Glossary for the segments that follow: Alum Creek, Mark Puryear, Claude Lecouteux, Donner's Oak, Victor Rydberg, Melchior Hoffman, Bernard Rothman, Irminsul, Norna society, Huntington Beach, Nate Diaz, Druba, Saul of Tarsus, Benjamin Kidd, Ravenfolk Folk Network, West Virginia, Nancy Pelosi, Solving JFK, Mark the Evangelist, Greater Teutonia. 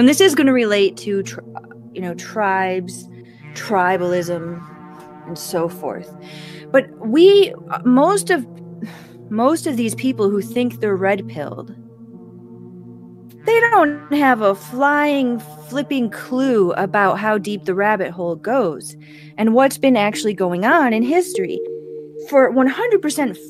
And this is going to relate to, tribes, tribalism, and so forth. But most of these people who think they're red-pilled, they don't have a flying, flipping clue about how deep the rabbit hole goes and what's been actually going on in history. For 100%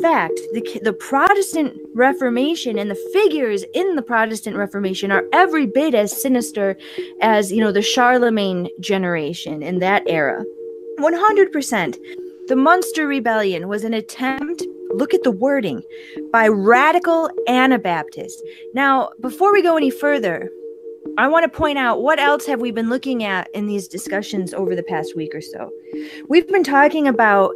fact, the Protestant Reformation and the figures in the Protestant Reformation are every bit as sinister as, the Charlemagne generation in that era. 100%. The Munster Rebellion was an attempt, look at the wording, by radical Anabaptists. Now, before we go any further, I want to point out what else have we been looking at in these discussions over the past week or so. We've been talking about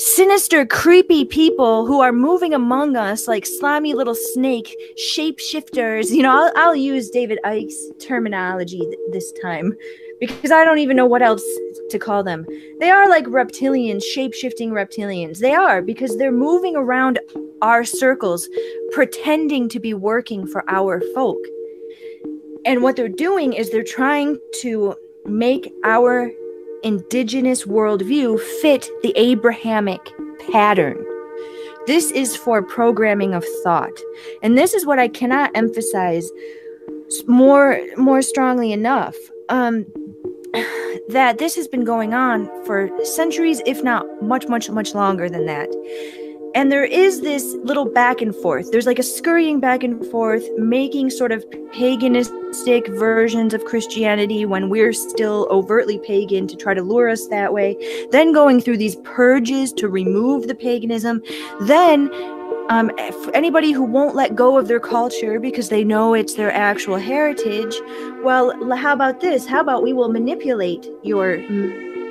sinister, creepy people who are moving among us like slimy little snake shapeshifters. I'll use David Icke's terminology this time, because I don't even know what else to call them. They are like reptilians, shape-shifting reptilians. They are, because they're moving around our circles, pretending to be working for our folk. And what they're doing is they're trying to make our indigenous worldview fit the Abrahamic pattern. This is for programming of thought. And this is what I cannot emphasize more strongly enough. That this has been going on for centuries, if not much, much, much longer than that. And there is this little back and forth. There's like a scurrying back and forth, making sort of paganistic versions of Christianity when we're still overtly pagan to try to lure us that way. Then going through these purges to remove the paganism. Then anybody who won't let go of their culture because they know it's their actual heritage, well, how about this? How about we will manipulate your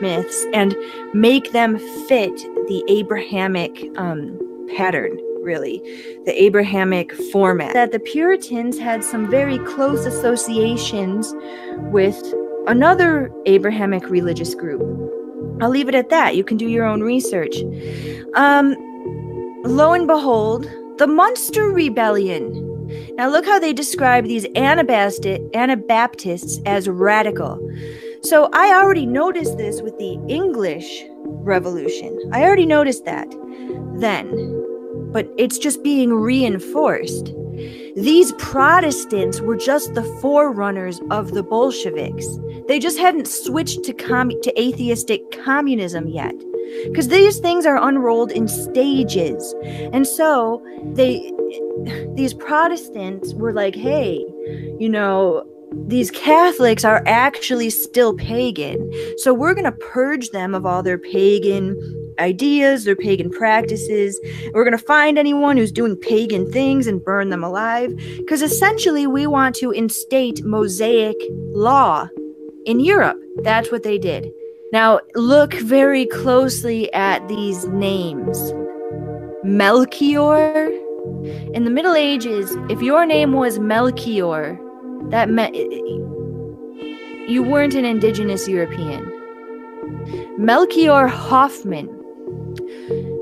myths and make them fit the Abrahamic pattern, really, the Abrahamic format. That the Puritans had some very close associations with another Abrahamic religious group. I'll leave it at that. You can do your own research. Lo and behold, the Munster Rebellion. Now look how they describe these Anabaptists as radical. So I already noticed this with the English Revolution. I already noticed that then, but it's just being reinforced. These Protestants were just the forerunners of the Bolsheviks. They just hadn't switched to atheistic communism yet. Because these things are unrolled in stages. And so these Protestants were like, hey, these Catholics are actually still pagan. So we're going to purge them of all their pagan ideas, their pagan practices. We're going to find anyone who's doing pagan things and burn them alive. Because essentially we want to instate Mosaic law in Europe. That's what they did. Now, look very closely at these names. Melchior. In the Middle Ages, if your name was Melchior, that meant you weren't an indigenous European. Melchior Hoffman,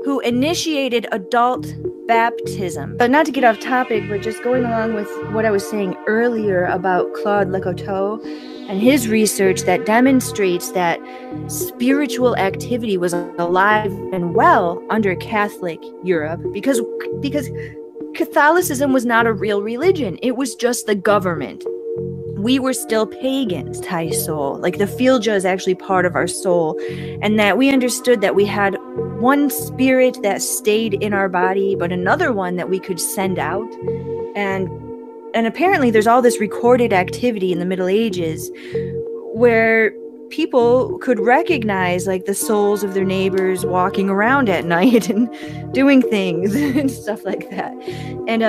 who initiated adult baptism. But not to get off topic, but just going along with what I was saying earlier about Claude Lecouteux, and his research that demonstrates that spiritual activity was alive and well under Catholic Europe because Catholicism was not a real religion. It was just the government. We were still pagans, Thai soul. Like the Filja is actually part of our soul. And that we understood that we had one spirit that stayed in our body, but another one that we could send out. And apparently there's all this recorded activity in the Middle Ages where people could recognize like the souls of their neighbors walking around at night and doing things and stuff like that. And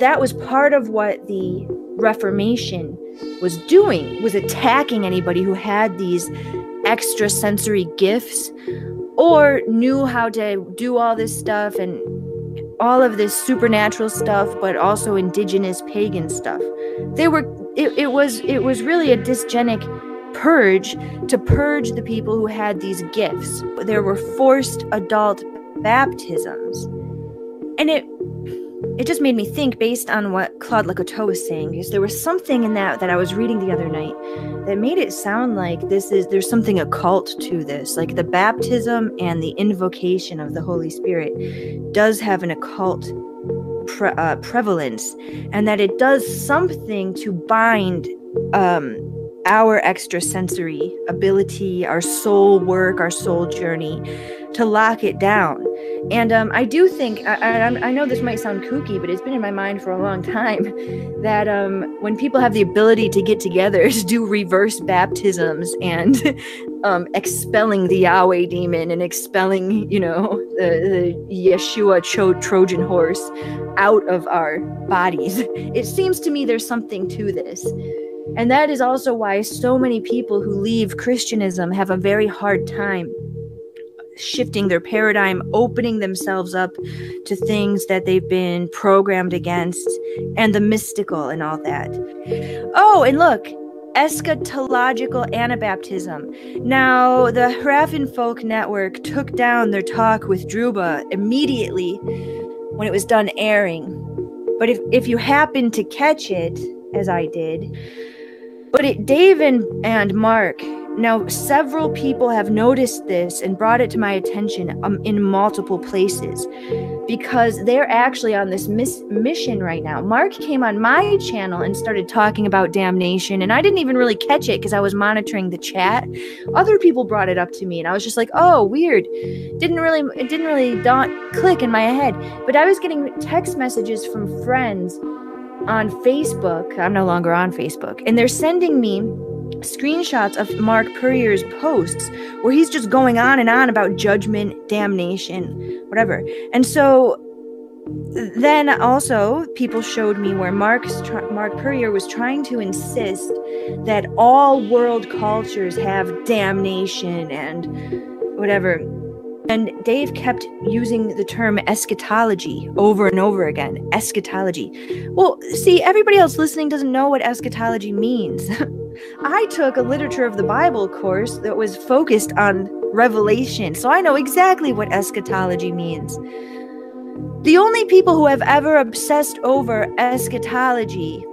that was part of what the Reformation was doing, was attacking anybody who had these extrasensory gifts or knew how to do all this stuff and all of this supernatural stuff, but also indigenous pagan stuff. It was really a dysgenic purge to purge the people who had these gifts. There were forced adult baptisms. And it It just made me think, based on what Claude Lecouteux was saying, because there was something in that I was reading the other night that made it sound like there's something occult to this, like the baptism and the invocation of the Holy Spirit does have an occult prevalence, and that it does something to bind our extrasensory ability, our soul work, our soul journey, to lock it down. And I do think, I know this might sound kooky, but it's been in my mind for a long time, that when people have the ability to get together to do reverse baptisms and expelling the Yahweh demon and expelling, the Yeshua Trojan horse out of our bodies, it seems to me there's something to this. And that is also why so many people who leave Christianism have a very hard time shifting their paradigm, opening themselves up to things that they've been programmed against, and the mystical and all that. Oh, and look, eschatological Anabaptism. Now, the Ravenfolk Folk Network took down their talk with Druba immediately when it was done airing. But if you happen to catch it, as I did, but Dave and Mark, now several people have noticed this and brought it to my attention in multiple places, because they're actually on this mission right now. Mark came on my channel and started talking about damnation, and I didn't even really catch it because I was monitoring the chat. Other people brought it up to me, and I was just like, "Oh, weird." It didn't really click in my head. But I was getting text messages from friends on Facebook. I'm no longer on Facebook, and they're sending me screenshots of Mark Puryear's posts where he's just going on and on about judgment, damnation, whatever. And so then also people showed me where Mark Puryear was trying to insist that all world cultures have damnation and whatever. And Dave kept using the term eschatology over and over again. Eschatology. Well, see, everybody else listening doesn't know what eschatology means. I took a literature of the Bible course that was focused on Revelation, so I know exactly what eschatology means. The only people who have ever obsessed over eschatology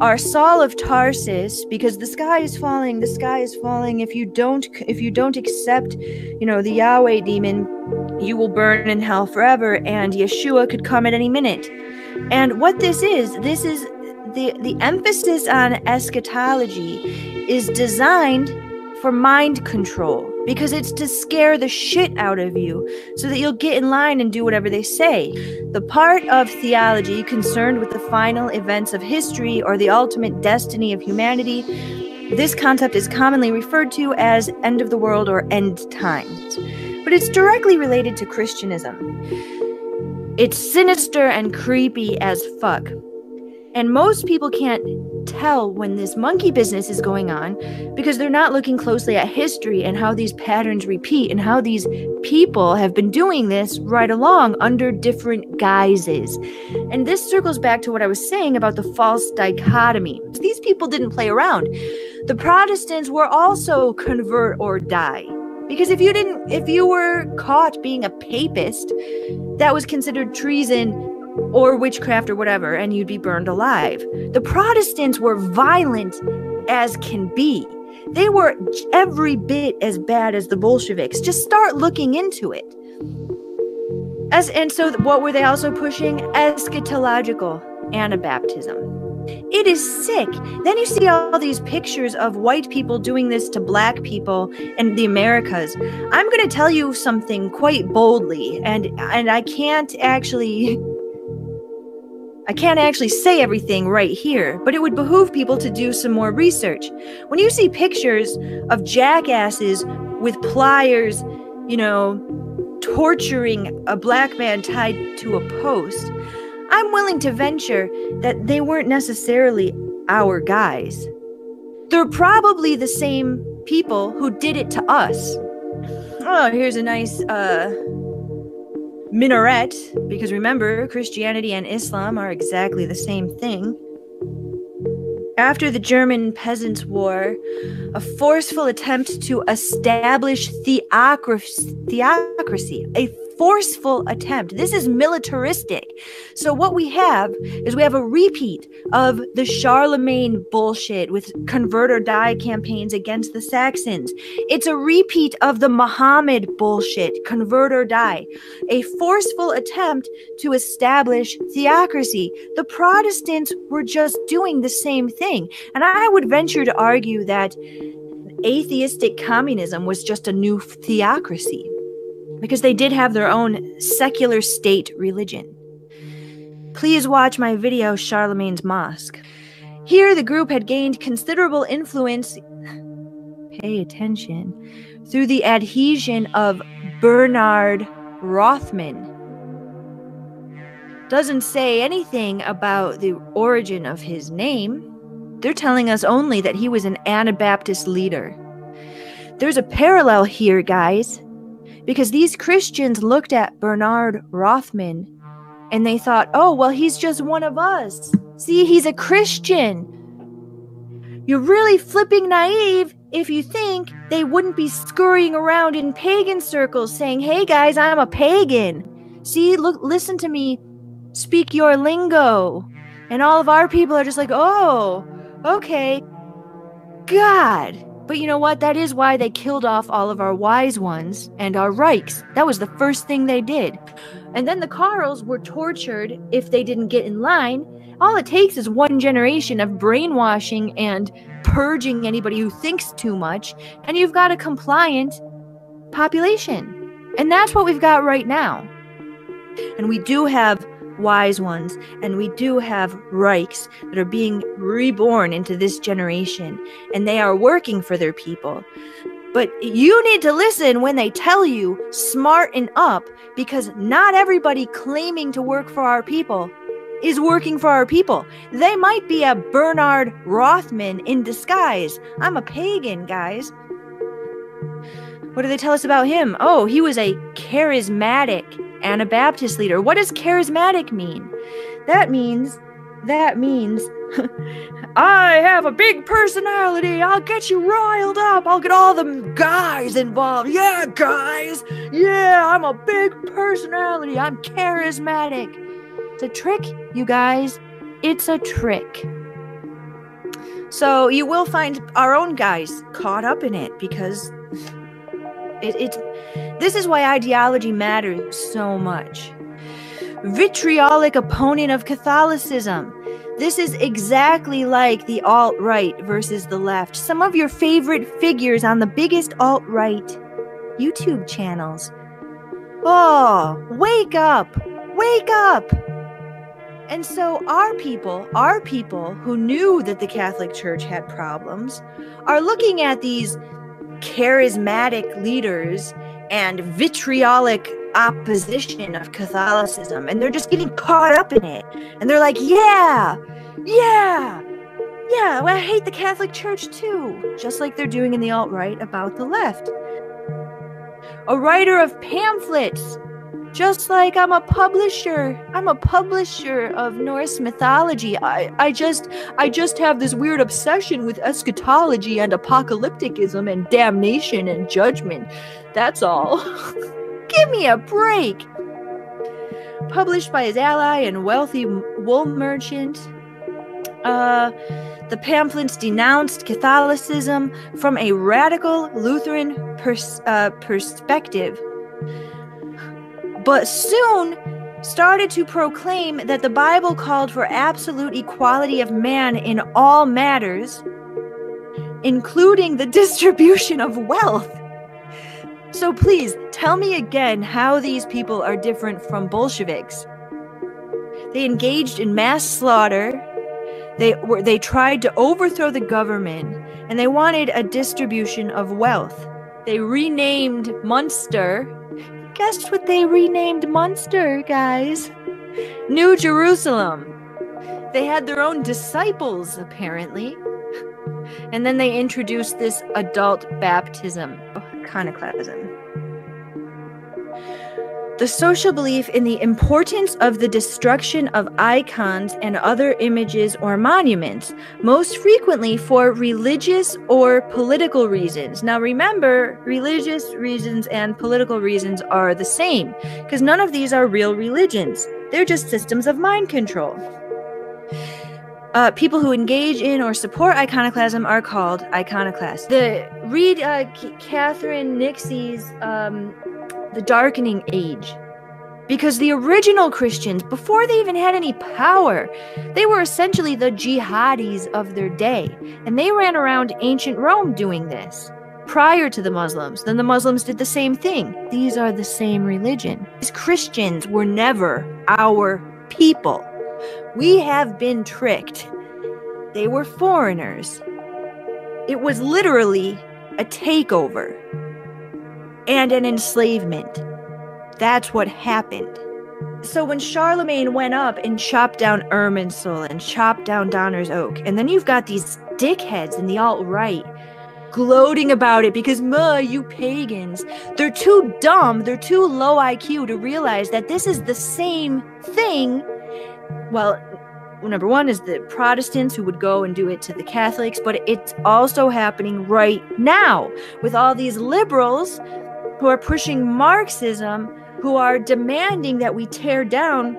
are Saul of Tarsus, because the sky is falling, if you don't accept, the Yahweh demon, you will burn in hell forever, and Yeshua could come at any minute. And what this is the emphasis on eschatology is designed for mind control, because it's to scare the shit out of you so that you'll get in line and do whatever they say. The part of theology concerned with the final events of history or the ultimate destiny of humanity, this concept is commonly referred to as end of the world or end times. But it's directly related to Christianism. It's sinister and creepy as fuck. And most people can't tell when this monkey business is going on because they're not looking closely at history and how these patterns repeat and how these people have been doing this right along under different guises. And this circles back to what I was saying about the false dichotomy. These people didn't play around. The Protestants were also convert or die. Because if you were caught being a papist, that was considered treason or witchcraft or whatever, and you'd be burned alive. The Protestants were violent as can be. They were every bit as bad as the Bolsheviks. Just start looking into it. And so what were they also pushing? Eschatological Anabaptism. It is sick. Then you see all these pictures of white people doing this to black people in the Americas. I'm going to tell you something quite boldly, and I can't actually say everything right here, but it would behoove people to do some more research. When you see pictures of jackasses with pliers, torturing a black man tied to a post, I'm willing to venture that they weren't necessarily our guys. They're probably the same people who did it to us. Oh, here's a nice, minaret, because remember, Christianity and Islam are exactly the same thing. After the German Peasants' War, a forceful attempt to establish theocracy, a forceful attempt. This is militaristic. So what we have is we have a repeat of the Charlemagne bullshit with convert or die campaigns against the Saxons. It's a repeat of the Muhammad bullshit, convert or die, a forceful attempt to establish theocracy. The Protestants were just doing the same thing. And I would venture to argue that atheistic communism was just a new theocracy, because they did have their own secular state religion. Please watch my video, Charlemagne's Mosque. Here, the group had gained considerable influence, pay attention, through the adhesion of Bernard Rothman. Doesn't say anything about the origin of his name. They're telling us only that he was an Anabaptist leader. There's a parallel here, guys, because these Christians looked at Bernard Rothman and they thought, oh, well, he's just one of us. See, he's a Christian. You're really flipping naive if you think they wouldn't be scurrying around in pagan circles saying, hey, guys, I'm a pagan. See, look, listen to me, speak your lingo. And all of our people are just like, oh, okay, God. But you know what? That is why they killed off all of our wise ones and our Reichs. That was the first thing they did. And then the Karls were tortured if they didn't get in line. All it takes is one generation of brainwashing and purging anybody who thinks too much, and you've got a compliant population. And that's what we've got right now. And we do have wise ones, and we do have Reichs that are being reborn into this generation, and they are working for their people. But you need to listen when they tell you, smarten up, because not everybody claiming to work for our people is working for our people. They might be a Bernard Rothman in disguise. I'm a pagan, guys. What do they tell us about him? Oh, he was a charismatic Anabaptist leader. What does charismatic mean? That means, I have a big personality. I'll get you riled up. I'll get all the guys involved. Yeah, guys. Yeah, I'm a big personality. I'm charismatic. It's a trick, you guys. It's a trick. So you will find our own guys caught up in it, because this is why ideology matters so much. Vitriolic opponent of Catholicism. This is exactly like the alt-right versus the left. Some of your favorite figures on the biggest alt-right YouTube channels. Oh, wake up! Wake up! And so our people who knew that the Catholic Church had problems are looking at these charismatic leaders and vitriolic opposition of Catholicism, and they're just getting caught up in it, and they're like, yeah, well, I hate the Catholic Church too, just like they're doing in the alt-right about the left. A writer of pamphlets, just like I'm a publisher of Norse mythology. I just have this weird obsession with eschatology and apocalypticism and damnation and judgment. That's all. Give me a break. Published by his ally and wealthy wool merchant. The pamphlets denounced Catholicism from a radical Lutheran perspective, but soon started to proclaim that the Bible called for absolute equality of man in all matters, including the distribution of wealth. So please, tell me again how these people are different from Bolsheviks. They engaged in mass slaughter, they tried to overthrow the government, and they wanted a distribution of wealth. They renamed Munster. Guess what they renamed Munster, guys? New Jerusalem. They had their own disciples, apparently. And then they introduced this adult baptism, iconoclasm. The social belief in the importance of the destruction of icons and other images or monuments, most frequently for religious or political reasons. Now remember, religious reasons and political reasons are the same, because none of these are real religions. They're just systems of mind control. People who engage in or support iconoclasm are called iconoclasts. Read Catherine Nixie's The Darkening Age, because the original Christians, before they even had any power, they were essentially the jihadis of their day, and they ran around ancient Rome doing this prior to the Muslims. Then the Muslims did the same thing. These are the same religion. These Christians were never our people. We have been tricked. They were foreigners. It was literally a takeover and an enslavement. That's what happened. So when Charlemagne went up and chopped down Irminsul and chopped down Donner's Oak, and then you've got these dickheads in the alt-right gloating about it because, you pagans. They're too dumb, they're too low IQ to realize that this is the same thing. Well, number one is the Protestants who would go and do it to the Catholics, but it's also happening right now with all these liberals who are pushing Marxism, who are demanding that we tear down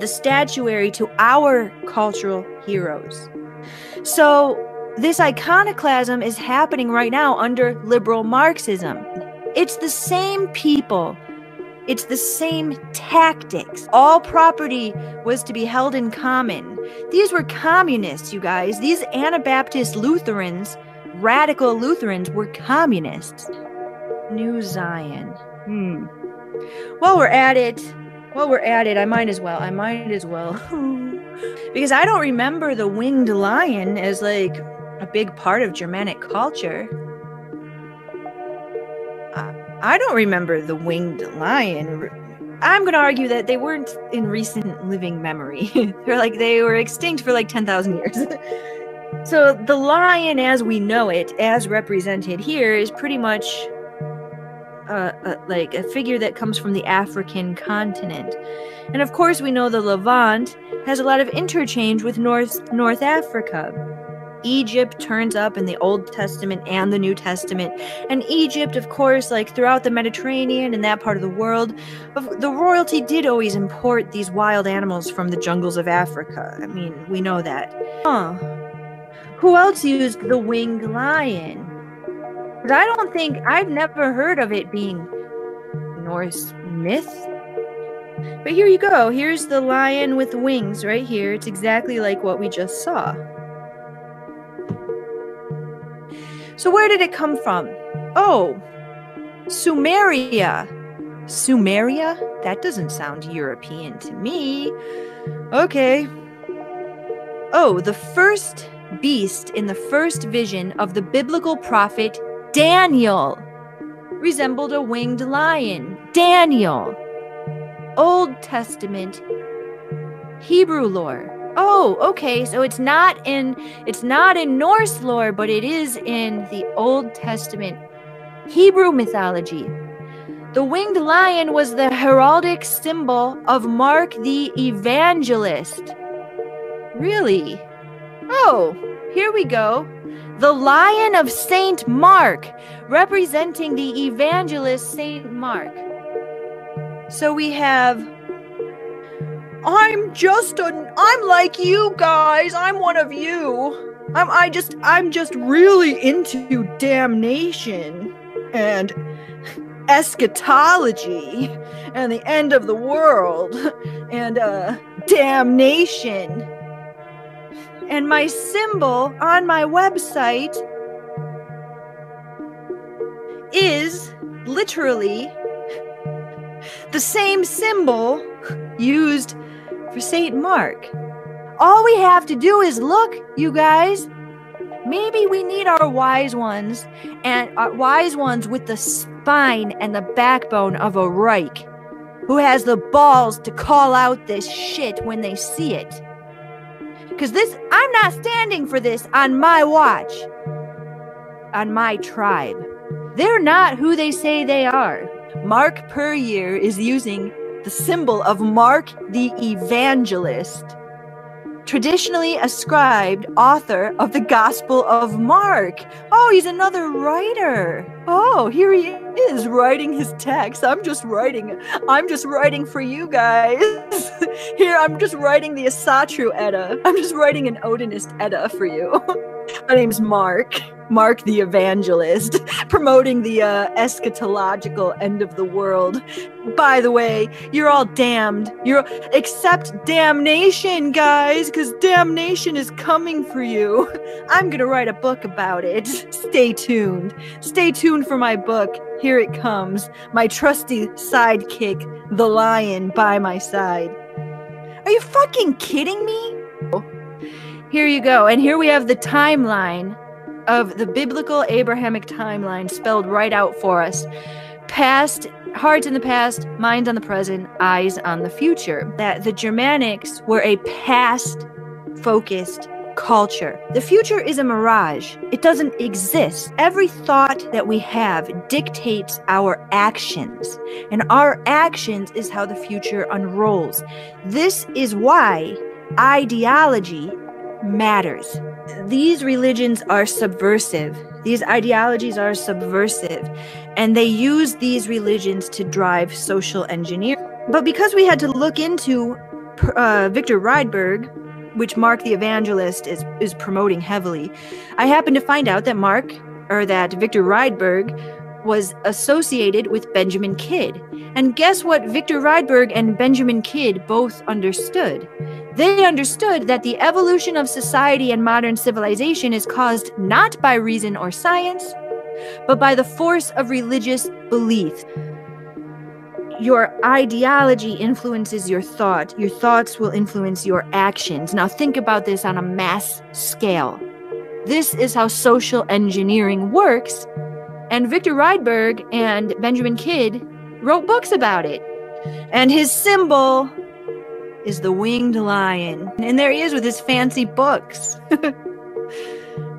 the statuary to our cultural heroes. So this iconoclasm is happening right now under liberal Marxism. It's the same people. It's the same tactics. All property was to be held in common. These were communists, you guys. These Anabaptist Lutherans, radical Lutherans, were communists. New Zion. While we're at it, I might as well. Because I don't remember the winged lion as like a big part of Germanic culture. I don't remember the winged lion. I'm going to argue that they weren't in recent living memory. They were extinct for 10,000 years. So the lion as we know it, as represented here, is pretty much a figure that comes from the African continent. And of course we know the Levant has a lot of interchange with North Africa. Egypt turns up in the Old Testament and the New Testament. And Egypt, of course, throughout the Mediterranean and that part of the world, the royalty did always import these wild animals from the jungles of Africa. I mean, we know that. Who else used the winged lion? But I've never heard of it being Norse myth. But here you go. Here's the lion with wings right here. It's exactly like what we just saw. So where did it come from? Sumeria. Sumeria? That doesn't sound European to me. Okay. The first beast in the first vision of the biblical prophet Daniel resembled a winged lion. Daniel. Old Testament Hebrew lore. So it's not in Norse lore, but it is in the Old Testament Hebrew mythology. The winged lion was the heraldic symbol of Mark the Evangelist. Really? Here we go. The Lion of Saint Mark, representing the evangelist Saint Mark. So we have... I'm like you guys. I'm one of you. I'm just really into damnation and eschatology and the end of the world and damnation. And my symbol on my website is literally the same symbol used for Saint Mark. All we have to do is look, you guys. Maybe we need our wise ones, and our wise ones with the spine and the backbone of a Reich, who has the balls to call out this shit when they see it. Because I'm not standing for this on my watch, on my tribe. They're not who they say they are. Mark Puryear is using the symbol of Mark the Evangelist, traditionally ascribed author of the Gospel of Mark. Oh, he's another writer. Oh, here he is writing his text. I'm just writing for you guys. Here, I'm just writing the Asatru Edda. I'm just writing an Odinist Edda for you. My name's Mark, Mark the Evangelist, promoting the eschatological end of the world. By the way, you're all damned. Accept damnation, guys, because damnation is coming for you. I'm going to write a book about it. Stay tuned. Stay tuned for my book. Here it comes. My trusty sidekick, the lion, by my side. Are you fucking kidding me? Here you go. And here we have the timeline of the biblical Abrahamic timeline spelled right out for us. Past, hearts in the past, minds on the present, eyes on the future. That the Germanics were a past-focused culture. The future is a mirage. It doesn't exist. Every thought that we have dictates our actions, and our actions is how the future unrolls. This is why ideology matters. These religions are subversive. These ideologies are subversive, and they use these religions to drive social engineering. But because we had to look into Victor Rydberg, which Mark the Evangelist is promoting heavily, I happened to find out that Victor Rydberg was associated with Benjamin Kidd. And guess what Victor Rydberg and Benjamin Kidd both understood? They understood that the evolution of society and modern civilization is caused not by reason or science, but by the force of religious belief. Your ideology influences your thought. Your thoughts will influence your actions. Now think about this on a mass scale. This is how social engineering works. And Victor Rydberg and Benjamin Kidd wrote books about it. And his symbol is the winged lion. And there he is with his fancy books.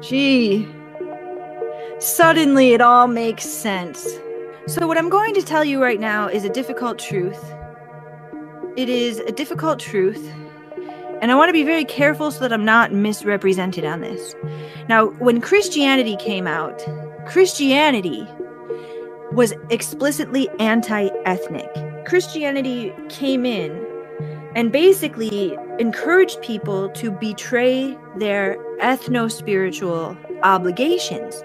Gee. Suddenly it all makes sense. So what I'm going to tell you right now is a difficult truth. It is a difficult truth. And I want to be very careful so that I'm not misrepresented on this. Now, when Christianity came out, Christianity was explicitly anti-ethnic. Christianity came in and basically encouraged people to betray their ethno-spiritual obligations.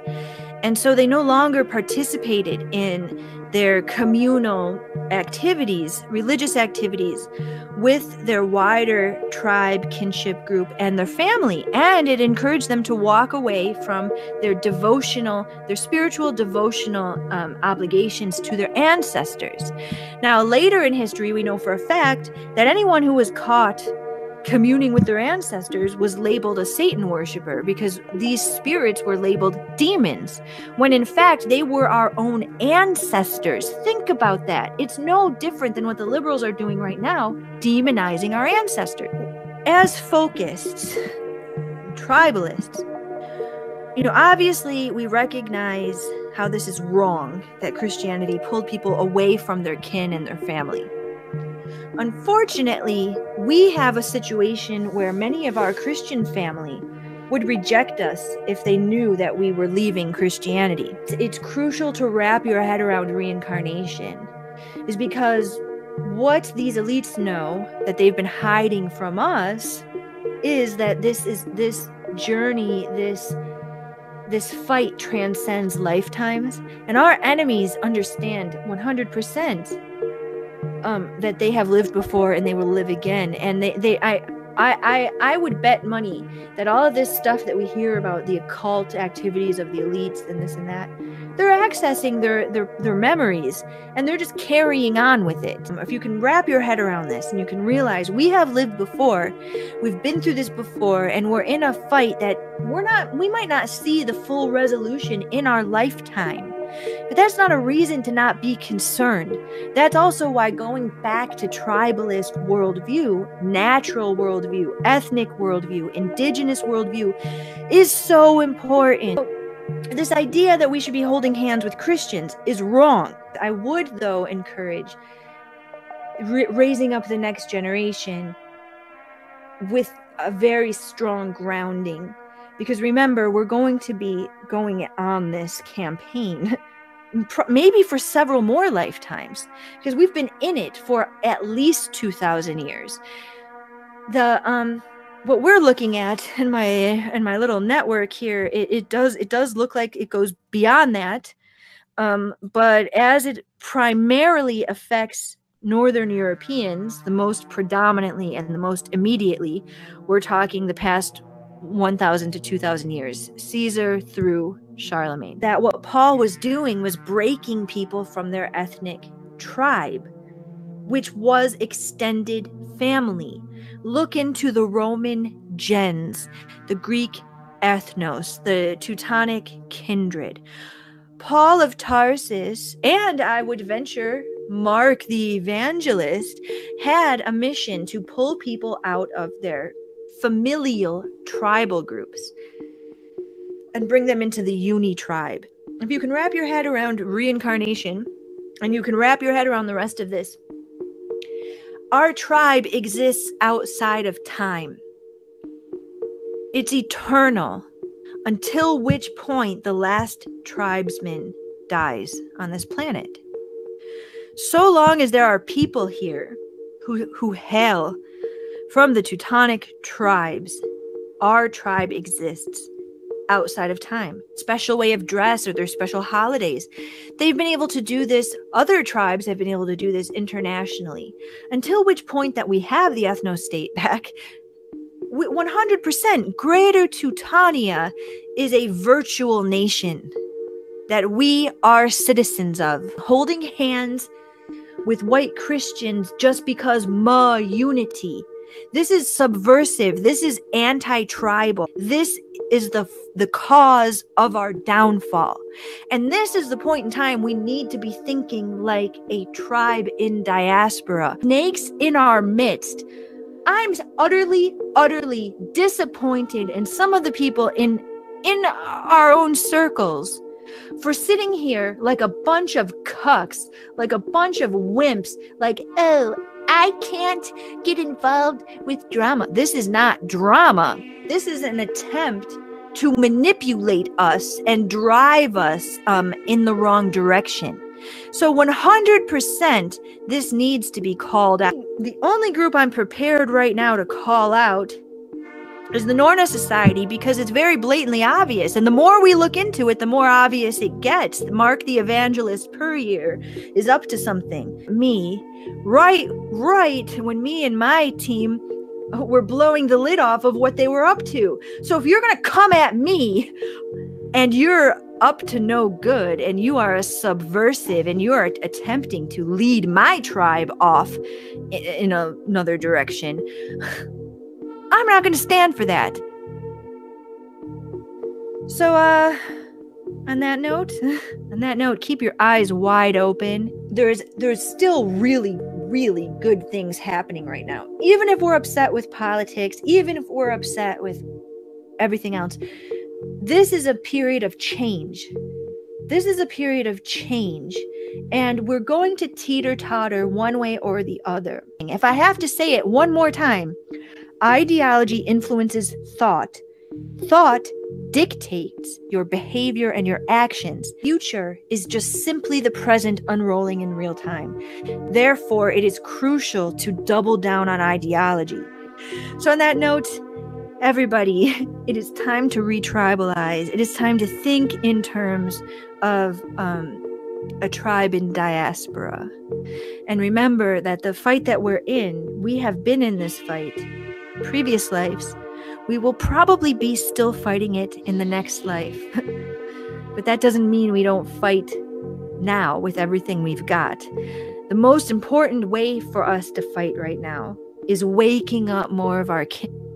And so they no longer participated in their communal activities, religious activities, with their wider tribe, kinship group, and their family. And it encouraged them to walk away from their spiritual devotional obligations to their ancestors. Now, later in history, we know for a fact that anyone who was caught communing with their ancestors was labeled a Satan worshiper, because these spirits were labeled demons, when in fact they were our own ancestors. Think about that. It's no different than what the liberals are doing right now, demonizing our ancestors. As folkists, tribalists, obviously we recognize how this is wrong, that Christianity pulled people away from their kin and their family. Unfortunately, we have a situation where many of our Christian family would reject us if they knew that we were leaving Christianity. It's crucial to wrap your head around reincarnation, is because what these elites know that they've been hiding from us is that this fight transcends lifetimes, and our enemies understand 100%. That they have lived before and they will live again. And I would bet money that all of this stuff that we hear about the occult activities of the elites and this and that, they're accessing their memories, and they're just carrying on with it. If you can wrap your head around this and you can realize we have lived before, we've been through this before, and we're in a fight that we might not see the full resolution in our lifetime. But that's not a reason to not be concerned. That's also why going back to tribalist worldview, natural worldview, ethnic worldview, indigenous worldview is so important. this idea that we should be holding hands with Christians is wrong. I would, though, encourage raising up the next generation with a very strong grounding. Because remember, we're going to be going on this campaign maybe for several more lifetimes, because we've been in it for at least 2,000 years. What we're looking at in my little network here, it does look like it goes beyond that, but as it primarily affects Northern Europeans, the most predominantly and the most immediately, we're talking the past 1,000 to 2,000 years, Caesar through Charlemagne. That what Paul was doing was breaking people from their ethnic tribe, which was extended family. Look into the Roman gens, the Greek ethnos, the Teutonic kindred. Paul of Tarsus, and I would venture Mark the Evangelist, had a mission to pull people out of their familial tribal groups and bring them into the uni-tribe. If you can wrap your head around reincarnation, and you can wrap your head around the rest of this, our tribe exists outside of time. It's eternal, until which point the last tribesman dies on this planet. So long as there are people here who hail from the Teutonic tribes, our tribe exists outside of time. Special way of dress or their special holidays. They've been able to do this. Other tribes have been able to do this internationally. Until which point that we have the ethno-state back, 100% Greater Teutonia is a virtual nation that we are citizens of. Holding hands with white Christians just because ma unity. This is subversive. This is anti-tribal. This is the cause of our downfall. And this is the point in time we need to be thinking like a tribe in diaspora. Snakes in our midst. I'm utterly, utterly disappointed in some of the people in our own circles for sitting here like a bunch of cucks, like a bunch of wimps, like, oh, I can't get involved with drama. This is not drama. This is an attempt to manipulate us and drive us in the wrong direction. So 100% this needs to be called out. The only group I'm prepared right now to call out is the Norna Society, because it's very blatantly obvious. And the more we look into it, the more obvious it gets. Mark the Evangelist Puryear is up to something. Me, right when me and my team were blowing the lid off of what they were up to. So if you're going to come at me and you're up to no good and you are a subversive and you are attempting to lead my tribe off in another direction, I'm not going to stand for that. So, on that note, keep your eyes wide open. There's still really, really good things happening right now. Even if we're upset with politics, even if we're upset with everything else, this is a period of change. This is a period of change, and we're going to teeter-totter one way or the other. If I have to say it one more time, ideology influences thought. Thought dictates your behavior and your actions. Future is just simply the present unrolling in real time. Therefore, it is crucial to double down on ideology. So on that note, everybody, it is time to re-tribalize. It is time to think in terms of a tribe in diaspora. And remember that the fight that we're in, we have been in this fight previous lives. We will probably be still fighting it in the next life. But that doesn't mean we don't fight now with everything we've got. The most important way for us to fight right now is waking up more of our kin.